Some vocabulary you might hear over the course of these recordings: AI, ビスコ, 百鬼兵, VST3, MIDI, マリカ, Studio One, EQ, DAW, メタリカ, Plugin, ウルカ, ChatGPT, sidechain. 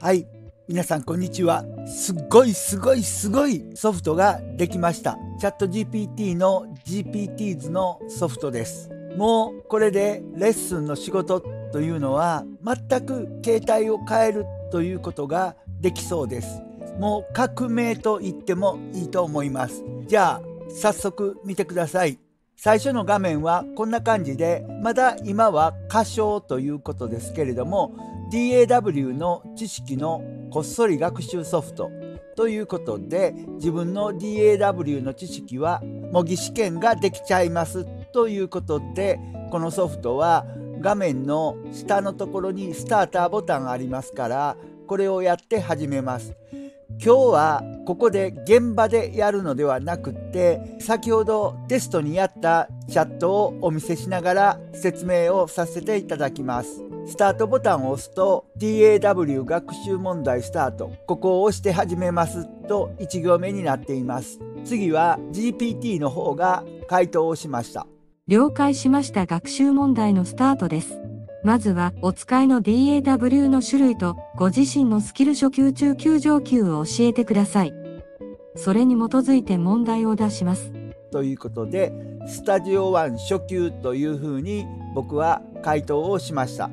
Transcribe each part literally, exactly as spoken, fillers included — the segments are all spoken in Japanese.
はい、皆さんこんにちは。すっごいすごいすごいソフトができました。チャット ジーピーティー の ジーピーティーズ のソフトです。もうこれでレッスンの仕事というのは全く形態を変えるということができそうです。もう革命と言ってもいいと思います。じゃあ早速見てください。最初の画面はこんな感じで、まだ今は歌唱ということですけれども、 ダウ の知識のこっそり学習ソフトということで、自分の ダウ の知識は模擬試験ができちゃいますということで、このソフトは画面の下のところにスターターボタンありますから、これをやって始めます。今日はここで現場でやるのではなくて、先ほどテストにやったチャットをお見せしながら説明をさせていただきます。スタートボタンを押すと ダウ 学習問題スタート、ここを押して始めますといち行目になっています。次は ジーピーティー の方が回答をしました。了解しました。学習問題のスタートです。まずはお使いの ダウ の種類とご自身のスキル初級中級上級を教えてください。それに基づいて問題を出します。ということで、Studio One 初級というふうに僕は回答をしました。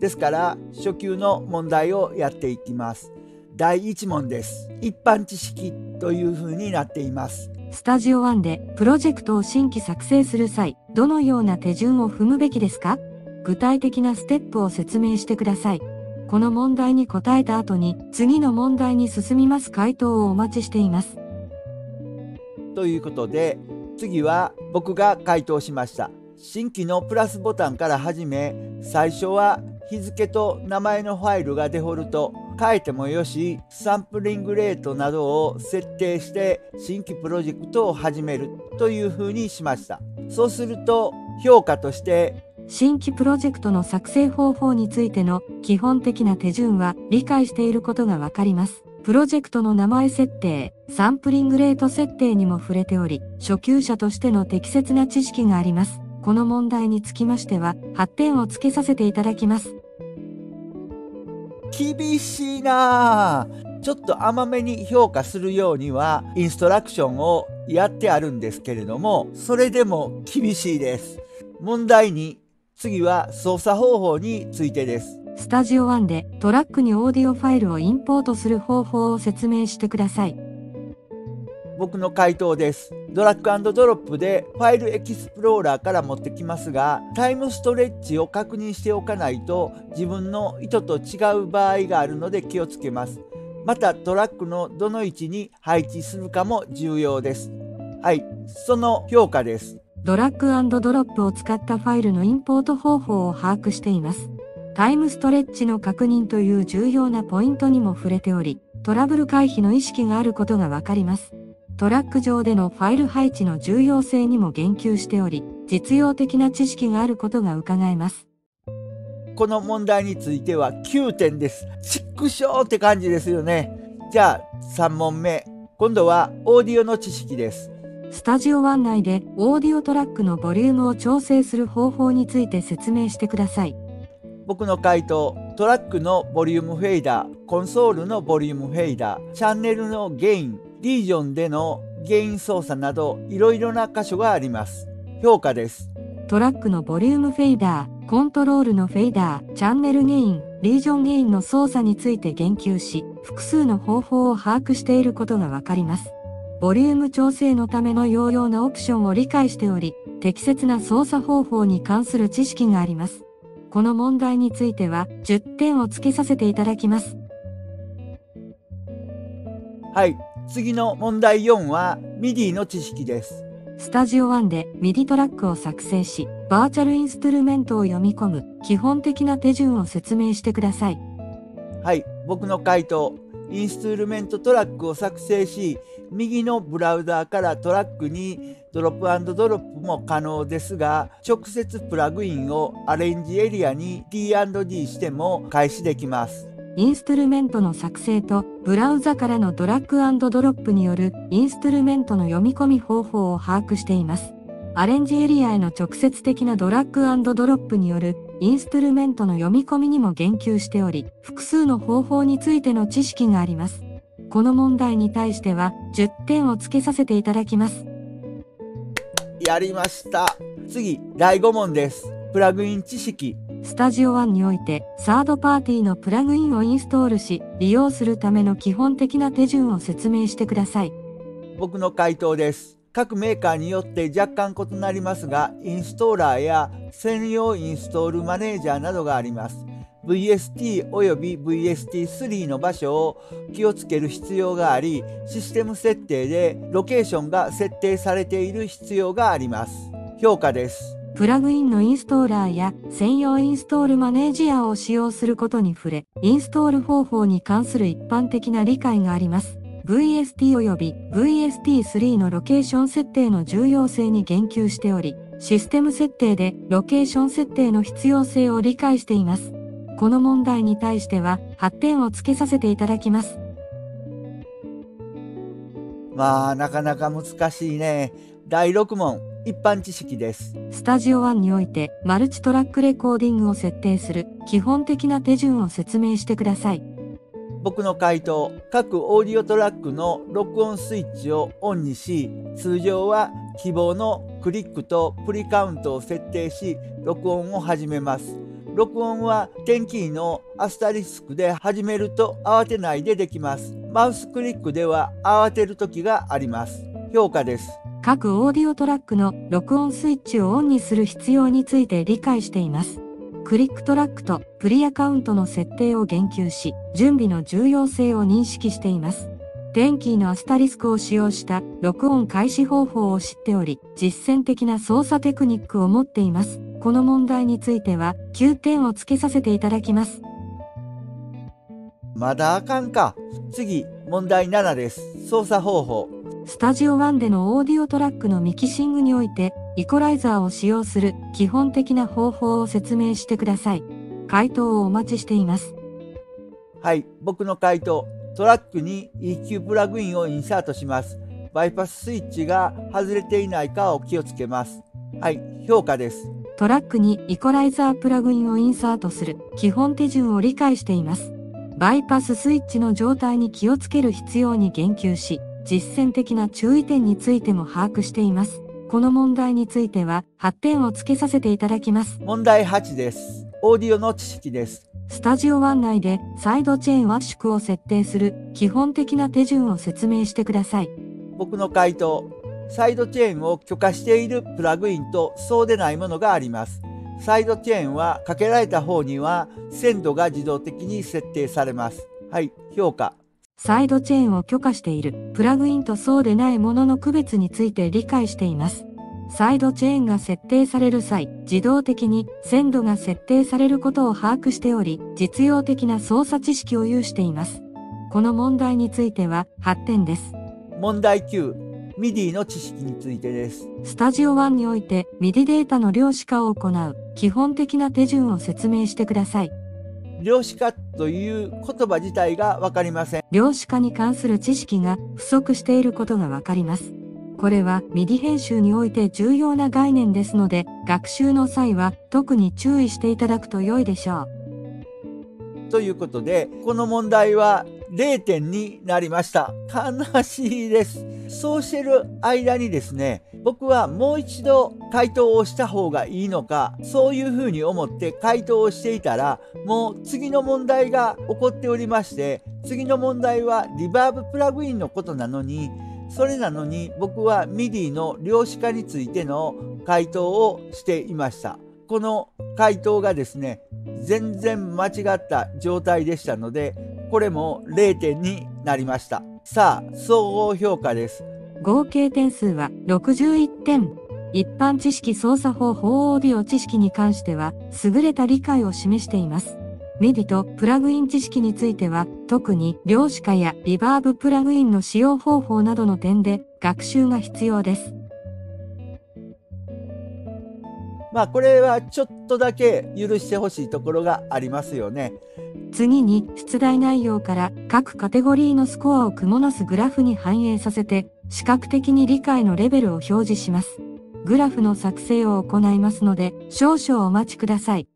ですから初級の問題をやっていきます。だいいち問です。一般知識というふうになっています。Studio One でプロジェクトを新規作成する際、どのような手順を踏むべきですか？具体的なステップを説明してください。この問題に答えた後に次の問題に進みます。回答をお待ちしています。ということで、次は僕が回答しました。新規のプラスボタンから始め、最初は日付と名前のファイルがデフォルト、変えてもよし、サンプリングレートなどを設定して新規プロジェクトを始めるというふうにしました。そうすると評価として、新規プロジェクトの作成方法についての基本的な手順は理解していることがわかります。プロジェクトの名前設定、サンプリングレート設定にも触れており、初級者としての適切な知識があります。この問題につきましてははってんをつけさせていただきます。厳しいなぁ。ちょっと甘めに評価するようにはインストラクションをやってあるんですけれども、それでも厳しいです。問題に、次は操作方法についてです。スタジオワンでトラックにオーディオファイルをインポートする方法を説明してください。僕の回答です。ドラッグ&ドロップでファイルエキスプローラーから持ってきますが、タイムストレッチを確認しておかないと自分の意図と違う場合があるので気をつけます。またトラックのどの位置に配置するかも重要です。はい、その評価です。ドラッグ&ドロップを使ったファイルのインポート方法を把握しています。タイムストレッチの確認という重要なポイントにも触れており、トラブル回避の意識があることがわかります。トラック上でのファイル配置の重要性にも言及しており、実用的な知識があることが伺えます。この問題についてはきゅうてんです。ちくしょうって感じですよね。じゃあさん問目。今度はオーディオの知識です。スタジオワン内でオーディオトラックのボリュームを調整する方法について説明してください。僕の回答、トラックのボリュームフェイダー、コンソールのボリュームフェイダー、チャンネルのゲイン、リージョンでのゲイン操作などいろいろな箇所があります。評価です。トラックのボリュームフェイダー、コントロールのフェイダー、チャンネルゲイン、リージョンゲインの操作について言及し、複数の方法を把握していることがわかります。ボリューム調整のための要用なオプションを理解しており、適切な操作方法に関する知識があります。この問題についてはじゅってんをつけさせていただきます。はい、次の問題よんは ミディ の知識です。スタジオワンで ミディ トラックを作成し、バーチャルインストゥルメントを読み込む基本的な手順を説明してください。はい、僕の回答。インストゥルメントトラックを作成し、右のブラウザーからトラックにドロップ&ドロップも可能ですが、直接プラグインをアレンジエリアに ディーアンドディー しても開始できます。インストゥルメントの作成とブラウザからのドラッグ&ドロップによるインストゥルメントの読み込み方法を把握しています。アレンジエリアへの直接的なドラッグ&ドロップによるインストゥルメントの読み込みにも言及しており、複数の方法についての知識があります。この問題に対してはじゅってんをつけさせていただきます。やりました。次、だいご問です。プラグイン知識。Studio Oneにおいて、サードパーティーのプラグインをインストールし、利用するための基本的な手順を説明してください。僕の回答です。各メーカーによって若干異なりますが、インストーラーや専用インストールマネージャーなどがあります。ブイエスティー および ブイエスティースリー の場所を気をつける必要があり、システム設定でロケーションが設定されている必要があります。評価です。プラグインのインストーラーや専用インストールマネージアを使用することに触れ、インストール方法に関する一般的な理解があります。ブイエスティー および ブイエスティースリー のロケーション設定の重要性に言及しており、システム設定でロケーション設定の必要性を理解しています。この問題に対してははってんをつけさせていただきます。まあ、なかなか難しいね。だいろく問。一般知識です。Studio Oneにおいてマルチトラックレコーディングを設定する基本的な手順を説明してください。僕の回答、各オーディオトラックの録音スイッチをオンにし、通常は希望のクリックとプリカウントを設定し、録音を始めます。録音は点キーのアスタリスクで始めると慌てないでできます。マウスクリックでは慌てる時があります。評価です。各オーディオトラックの録音スイッチをオンにする必要について理解しています。クリックトラックとプリアカウントの設定を言及し、準備の重要性を認識しています。点キーのアスタリスクを使用した録音開始方法を知っており、実践的な操作テクニックを持っています。この問題についてはきゅうてんをつけさせていただきます。まだあかんか。次、問題ななです。操作方法。Studio Oneでのオーディオトラックのミキシングにおいて、イコライザーを使用する基本的な方法を説明してください。回答をお待ちしています。はい、僕の回答。トラックに イーキュー プラグインをインサートします。バイパススイッチが外れていないかを気をつけます。はい、評価です。トラックにイコライザープラグインをインサートする基本手順を理解しています。バイパススイッチの状態に気をつける必要に言及し、実践的な注意点についても把握しています。この問題についてははってんをつけさせていただきます。問題はちです。オーディオの知識です。Studio One内でサイドチェーン圧縮を設定する基本的な手順を説明してください。僕の回答、サイドチェーンを許可しているプラグインとそうでないものがあります。サイドチェーンはかけられた方には鮮度が自動的に設定されます。はい、評価。サイドチェーンを許可しているプラグインとそうでないものの区別について理解しています。サイドチェーンが設定される際、自動的に鮮度が設定されることを把握しており、実用的な操作知識を有しています。この問題についてははってんです。問題きゅう、ミディ の知識についてです。Studio Oneにおいて ミディ データの量子化を行う基本的な手順を説明してください。量子化という言葉自体がわかりません。量子化に関する知識が不足していることがわかります。これは ミディ 編集において重要な概念ですので、学習の際は特に注意していただくと良いでしょう。ということで、この問題はれいてんになりました。悲しいです。そうしてる間にですね、僕はもう一度回答をした方がいいのか、そういうふうに思って回答をしていたら、もう次の問題が起こっておりまして、次の問題はリバーブプラグインのことなのに、それなのに僕は ミディ の量子化についての回答をしていました。この回答がですね、全然間違った状態でしたので、これもれいてんになりました。さあ、総合評価です。合計点数はろくじゅういってん。一般知識操作方法オーディオ知識に関しては、優れた理解を示しています。ミディ とプラグイン知識については、特に量子化やリバーブプラグインの使用方法などの点で学習が必要です。まあこれはちょっとだけ許してほしいところがありますよね。次に出題内容から各カテゴリーのスコアをクモの巣グラフに反映させて視覚的に理解のレベルを表示します。グラフの作成を行いますので少々お待ちください。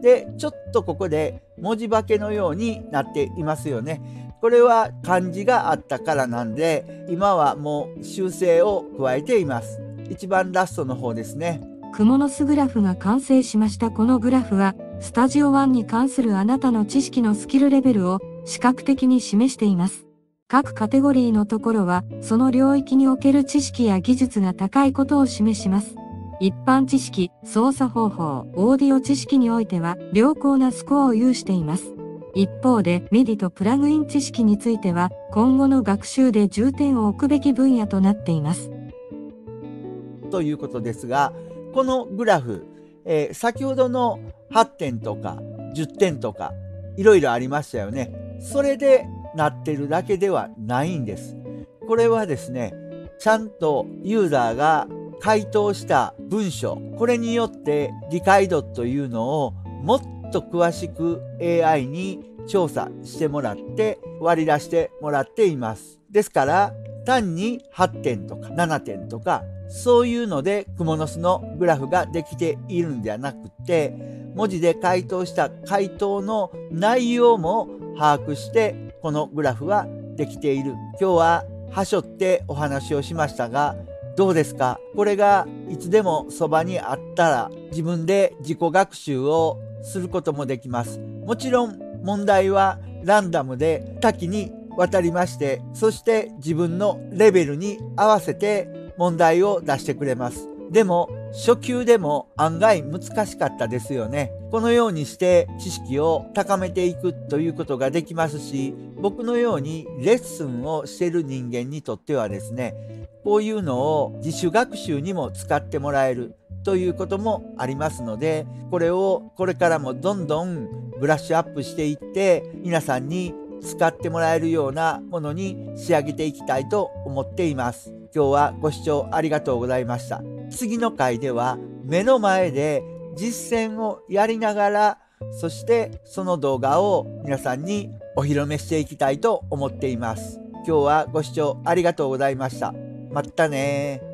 でちょっとここで文字化けのようになっていますよね。これは漢字があったからなんで、今はもう修正を加えています。一番ラストの方ですね。クモの巣グラフが完成しました。このグラフはStudio Oneに関するあなたの知識のスキルレベルを視覚的に示しています。各カテゴリーのところはその領域における知識や技術が高いことを示します。一般知識、操作方法、オーディオ知識においては良好なスコアを有しています。一方で ミディ とプラグイン知識については今後の学習で重点を置くべき分野となっています。ということですが、このグラフ、えー、先ほどのはってんとかじゅってんとかいろいろありましたよね。それでなってるだけではないんです。これはですね、ちゃんとユーザーが回答した文章、これによって理解度というのをもっと詳しく エーアイ に調査してもらって割り出してもらっています。ですから単にはってんとかななてんとかそういうのでクモの巣のグラフができているんではなくて、文字で回答した回答の内容も把握してこのグラフはできている。今日は端折ってお話をしましたが、どうですか？これがいつでもそばにあったら自分で自己学習をすることもできます。もちろん問題はランダムで多岐にわたりまして、そして自分のレベルに合わせて問題を出してくれます。でも初級でも案外難しかったですよね。このようにして知識を高めていくということができますし、僕のようにレッスンをしている人間にとってはですね、こういうのを自主学習にも使ってもらえるということもありますので、これをこれからもどんどんブラッシュアップしていって皆さんに使ってもらえるようなものに仕上げていきたいと思っています。今日はご視聴ありがとうございました。次の回では目の前で実践をやりながら、そしてその動画を皆さんにお披露目していきたいと思っています。今日はご視聴ありがとうございました。まったねー。